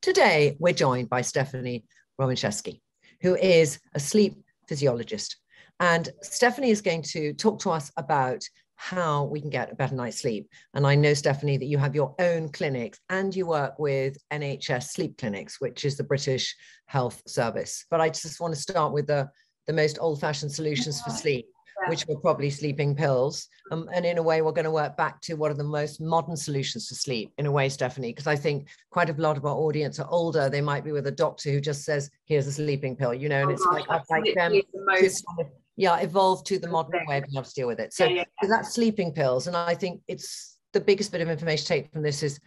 Today, we're joined by Stephanie Romiszewski, who is a sleep physiologist. And Stephanie is going to talk to us about how we can get a better night's sleep. And I know, Stephanie, that you have your own clinics and you work with NHS sleep clinics, which is the British Health Service. But I just want to start with the most old-fashioned solutions for sleep, which were probably sleeping pills. And in a way, we're going to work back to what are the most modern solutions to sleep, in a way, Stephanie, because I think quite a lot of our audience are older. They might be with a doctor who just says, here's a sleeping pill, you know, and it's like them. Yeah, evolved to the modern way of being able to deal with it. So, so that's sleeping pills. And I think it's the biggest bit of information to take from this is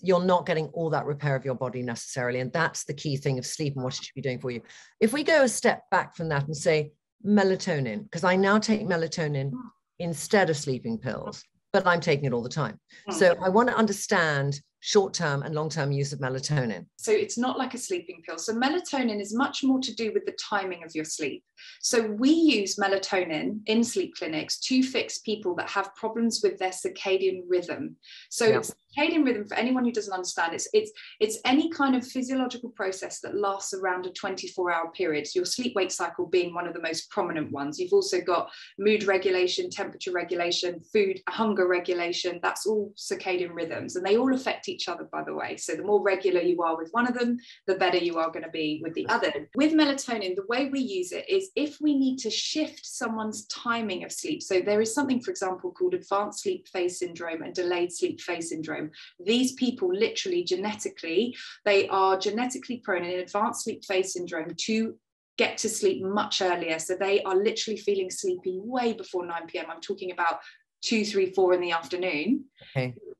you're not getting all that repair of your body necessarily. And that's the key thing of sleep and what it should be doing for you. If we go a step back from that and say melatonin, because I now take melatonin instead of sleeping pills, but I'm taking it all the time. So I want to understand short-term and long-term use of melatonin. So it's not like a sleeping pill. So melatonin is much more to do with the timing of your sleep. So we use melatonin in sleep clinics to fix people that have problems with their circadian rhythm. So circadian rhythm, for anyone who doesn't understand, it's any kind of physiological process that lasts around a 24-hour period. So your sleep-wake cycle being one of the most prominent ones. You've also got mood regulation, temperature regulation, food, hunger regulation. That's all circadian rhythms, and they all affect each other, by the way. So the more regular you are with one of them, the better you are going to be with the other. With melatonin, the way we use it is if we need to shift someone's timing of sleep. So there is something, for example, called advanced sleep phase syndrome and delayed sleep phase syndrome. These people literally genetically, they are genetically prone in advanced sleep phase syndrome to get to sleep much earlier. So they are literally feeling sleepy way before 9 p.m. I'm talking about 2, 3, 4 in the afternoon.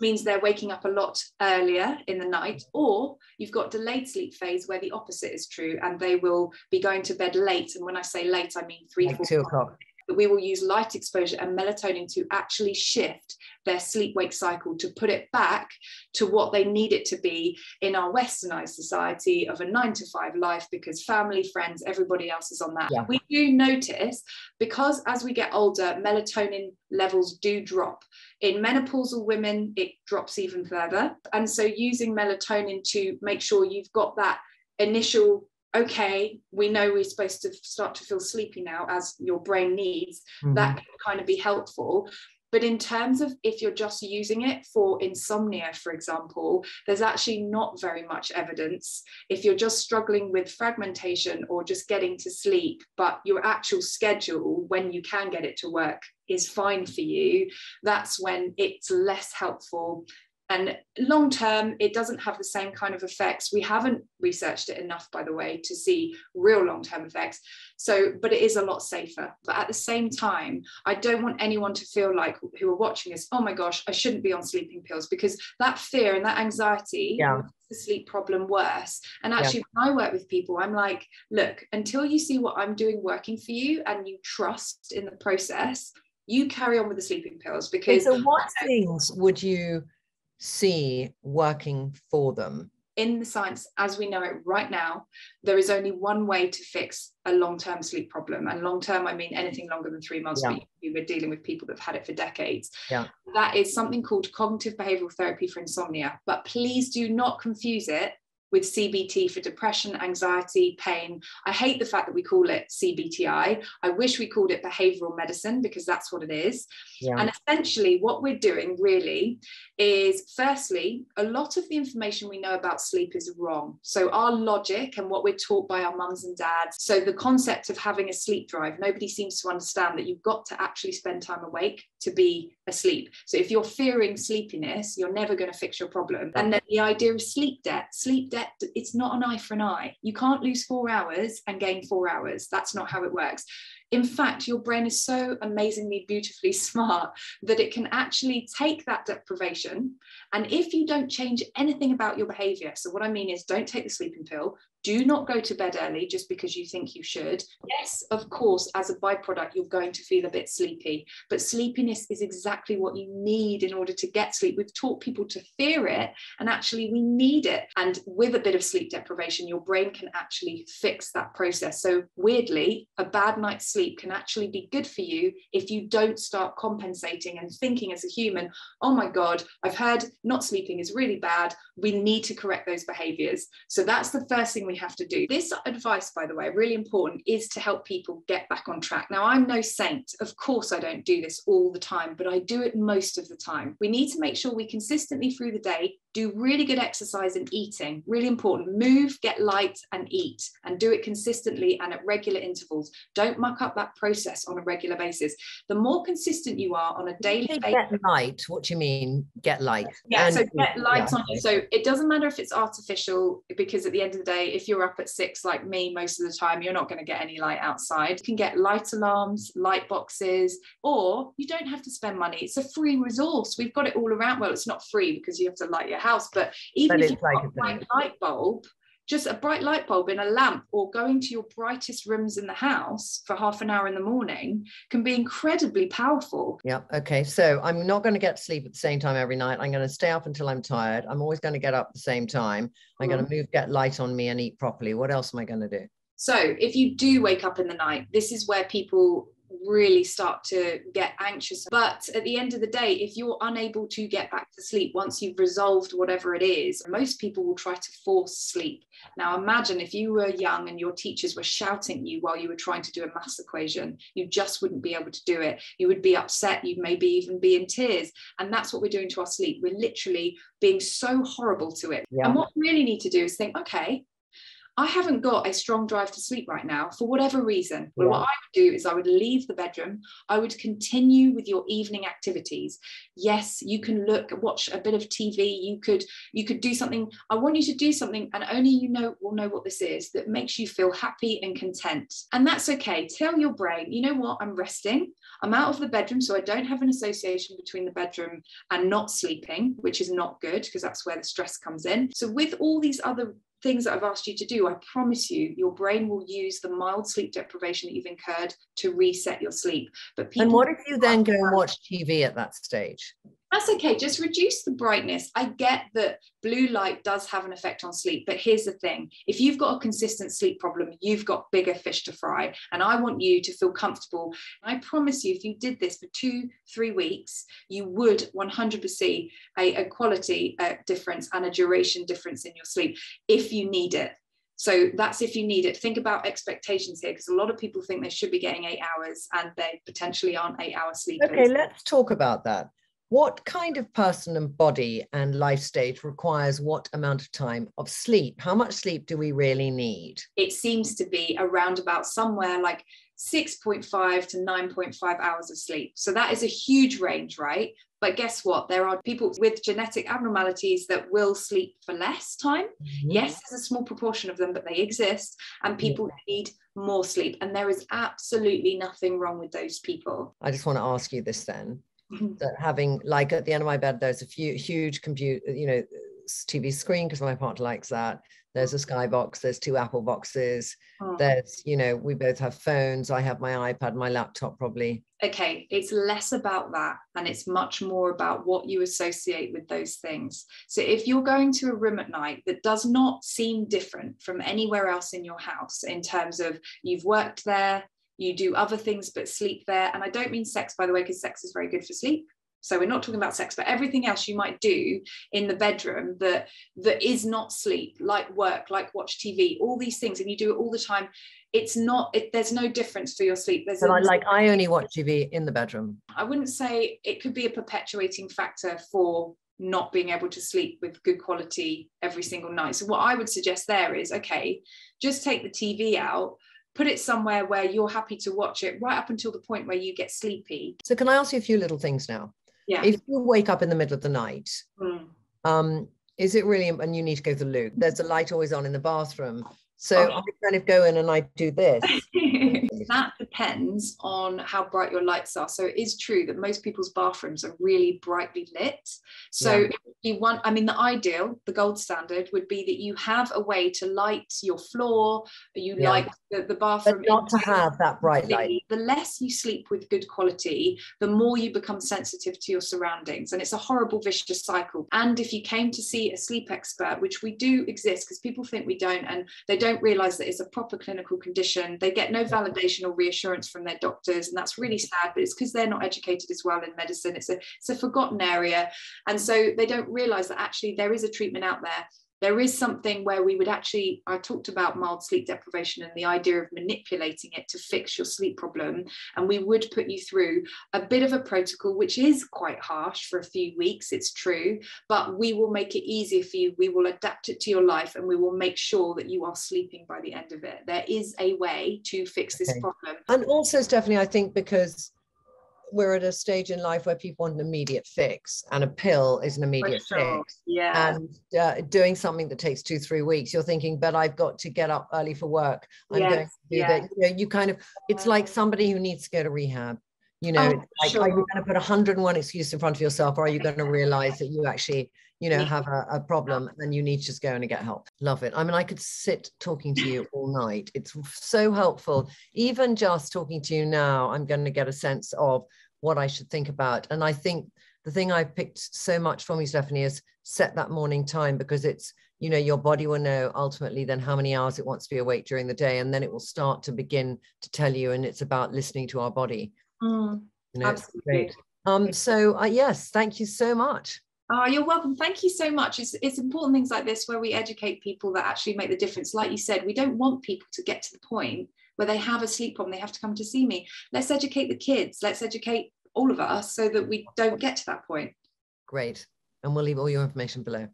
Means they're waking up a lot earlier in the night, or you've got delayed sleep phase where the opposite is true and they will be going to bed late. And when I say late, I mean 3, 4 o'clock. But we will use light exposure and melatonin to actually shift their sleep-wake cycle to put it back to what they need it to be in our westernized society of a 9-to-5 life, because family, friends, everybody else is on that. We do notice, because as we get older, melatonin levels do drop. In menopausal women, it drops even further. And so using melatonin to make sure you've got that initial, okay, we know we're supposed to start to feel sleepy now as your brain needs, that can kind of be helpful. But in terms of if you're just using it for insomnia, for example, there's actually not very much evidence. If you're just struggling with fragmentation or just getting to sleep, but your actual schedule, when you can get it to work, is fine for you, that's when it's less helpful. And long term, it doesn't have the same kind of effects. We haven't researched it enough, by the way, to see real long term effects. So, but it is a lot safer. But at the same time, I don't want anyone to feel like who are watching this, oh my gosh, I shouldn't be on sleeping pills, because that fear and that anxiety makes the sleep problem worse. And actually, when I work with people, I'm like, look, until you see what I'm doing working for you and you trust in the process, you carry on with the sleeping pills. Because so what things would you see working for them? In the science as we know it right now, there is only one way to fix a long-term sleep problem, and long-term I mean anything longer than 3 months. But you were dealing with people that have had it for decades. That is something called cognitive behavioral therapy for insomnia, but please do not confuse it with CBT for depression, anxiety, pain. I hate the fact that we call it CBTI. I wish we called it behavioral medicine, because that's what it is. And essentially what we're doing really is, firstly, a lot of the information we know about sleep is wrong. So our logic and what we're taught by our mums and dads. So the concept of having a sleep drive, nobody seems to understand that you've got to actually spend time awake to be asleep. So if you're fearing sleepiness, you're never going to fix your problem. And then the idea of sleep debt. Sleep debt, it's not an eye for an eye. You can't lose 4 hours and gain 4 hours. That's not how it works. In fact, your brain is so amazingly, beautifully smart that it can actually take that deprivation. And if you don't change anything about your behavior, so what I mean is don't take the sleeping pill, do not go to bed early just because you think you should. Yes, of course, as a byproduct, you're going to feel a bit sleepy, but sleepiness is exactly what you need in order to get sleep. We've taught people to fear it, and actually we need it. And with a bit of sleep deprivation, your brain can actually fix that process. So weirdly, a bad night's sleep sleep can actually be good for you if you don't start compensating and thinking as a human, oh my God, I've heard not sleeping is really bad. We need to correct those behaviors. So that's the first thing we have to do. This advice, by the way, really important, is to help people get back on track. Now, I'm no saint. Of course, I don't do this all the time, but I do it most of the time. We need to make sure we consistently through the day do really good exercise and eating. Really important. Move, get light and eat, and do it consistently and at regular intervals. Don't muck up that process on a regular basis. The more consistent you are on a daily basis. Get light, what do you mean? Get light. Yeah, so get light on you. So it doesn't matter if it's artificial, because at the end of the day, if you're up at 6 like me most of the time, you're not going to get any light outside. You can get light alarms, light boxes, or you don't have to spend money. It's a free resource. We've got it all around. Well, it's not free because you have to light your house, but even if you've got a bright light bulb, just a bright light bulb in a lamp, or going to your brightest rooms in the house for half an hour in the morning can be incredibly powerful. Yeah. Okay. So I'm not going to get to sleep at the same time every night. I'm going to stay up until I'm tired. I'm always going to get up at the same time. I'm going to move, get light on me and eat properly. What else am I going to do? So if you do wake up in the night, this is where people really start to get anxious. But at the end of the day, if you're unable to get back to sleep once you've resolved whatever it is, most people will try to force sleep. Now imagine if you were young and your teachers were shouting at you while you were trying to do a maths equation. You just wouldn't be able to do it. You would be upset. You'd maybe even be in tears. And that's what we're doing to our sleep. We're literally being so horrible to it. Yeah. And what we really need to do is think, okay, I haven't got a strong drive to sleep right now for whatever reason. Well, what I would do is I would leave the bedroom. I would continue with your evening activities. Yes, you can watch a bit of TV. You could do something. I want you to do something, and only you will know what this is, that makes you feel happy and content. And that's okay. Tell your brain, you know what? I'm resting. I'm out of the bedroom, so I don't have an association between the bedroom and not sleeping, which is not good because that's where the stress comes in. So with all these other things that I've asked you to do, I promise you, your brain will use the mild sleep deprivation that you've incurred to reset your sleep. But people, and what if you then go and watch TV at that stage? That's okay. Just reduce the brightness. I get that blue light does have an effect on sleep, but here's the thing. If you've got a consistent sleep problem, you've got bigger fish to fry, and I want you to feel comfortable. I promise you, if you did this for 2-3 weeks, you would 100% see a quality difference and a duration difference in your sleep if you need it. So that's if you need it. Think about expectations here, because a lot of people think they should be getting 8 hours and they potentially aren't 8-hour sleepers. Okay, let's talk about that. What kind of person and body and life stage requires what amount of time of sleep? How much sleep do we really need? It seems to be around about somewhere like 6.5 to 9.5 hours of sleep. So that is a huge range, right? But guess what? There are people with genetic abnormalities that will sleep for less time. Mm-hmm. Yes, there's a small proportion of them, but they exist. And people need more sleep. And there is absolutely nothing wrong with those people. I just want to ask you this then. That having, like, at the end of my bed there's a few huge TV screen, because my partner likes that. There's a Skybox, there's 2 Apple boxes, there's, we both have phones. I have my iPad, my laptop probably. Okay, it's less about that and it's much more about what you associate with those things. So if you're going to a room at night that does not seem different from anywhere else in your house, in terms of you've worked there, you do other things but sleep there. And I don't mean sex, by the way, because sex is very good for sleep. So we're not talking about sex, but everything else you might do in the bedroom that is not sleep, like work, like watch TV, all these things, and you do it all the time. It's not, there's no difference for your sleep. I only watch TV in the bedroom. I wouldn't say it could be a perpetuating factor for not being able to sleep with good quality every single night. So what I would suggest there is, okay, just take the TV out, put it somewhere where you're happy to watch it right up until the point where you get sleepy. So can I ask you a few little things now? Yeah. If you wake up in the middle of the night, is it really, and you need to go to the loo, there's a light always on in the bathroom. So I kind of go in and I do this. That depends on how bright your lights are. So it is true that most people's bathrooms are really brightly lit. So if you want, the ideal, the gold standard would be that you have a way to light your floor, light the bathroom. But not to have that bright light. The less you sleep with good quality, the more you become sensitive to your surroundings. And it's a horrible, vicious cycle. And if you came to see a sleep expert, which we do exist, because people think we don't, and they don't realize that it's a proper clinical condition, they get no validation or reassurance from their doctors, and that's really sad, but it's because they're not educated as well in medicine. It's a forgotten area, and so they don't realize that actually there is a treatment out there. There is something where we would actually, I talked about mild sleep deprivation and the idea of manipulating it to fix your sleep problem. And we would put you through a bit of a protocol, which is quite harsh for a few weeks, it's true, but we will make it easier for you. We will adapt it to your life, and we will make sure that you are sleeping by the end of it. There is a way to fix this problem. And also, Stephanie, I think because we're at a stage in life where people want an immediate fix, and a pill is an immediate fix. Yeah. And doing something that takes 2-3 weeks, you're thinking, but I've got to get up early for work. I'm going to do that. You know, you kind of, it's like somebody who needs to go to rehab. You know, are you going to put 101 excuses in front of yourself, or are you going to realize that you actually, you know, have a problem and you need to just go and get help? Love it. I mean, I could sit talking to you all night. It's so helpful. Even just talking to you now, I'm going to get a sense of what I should think about. And I think the thing I've picked so much from you, Stephanie, is set that morning time, because it's, you know, your body will know ultimately then how many hours it wants to be awake during the day, and then it will start to begin to tell you. And it's about listening to our body. You know, absolutely. Great. Yes, thank you so much. Oh, you're welcome. Thank you so much. It's important things like this where we educate people that actually make the difference. Like you said, we don't want people to get to the point where they have a sleep problem, they have to come to see me. Let's educate the kids. Let's educate all of us so that we don't get to that point. Great. And we'll leave all your information below.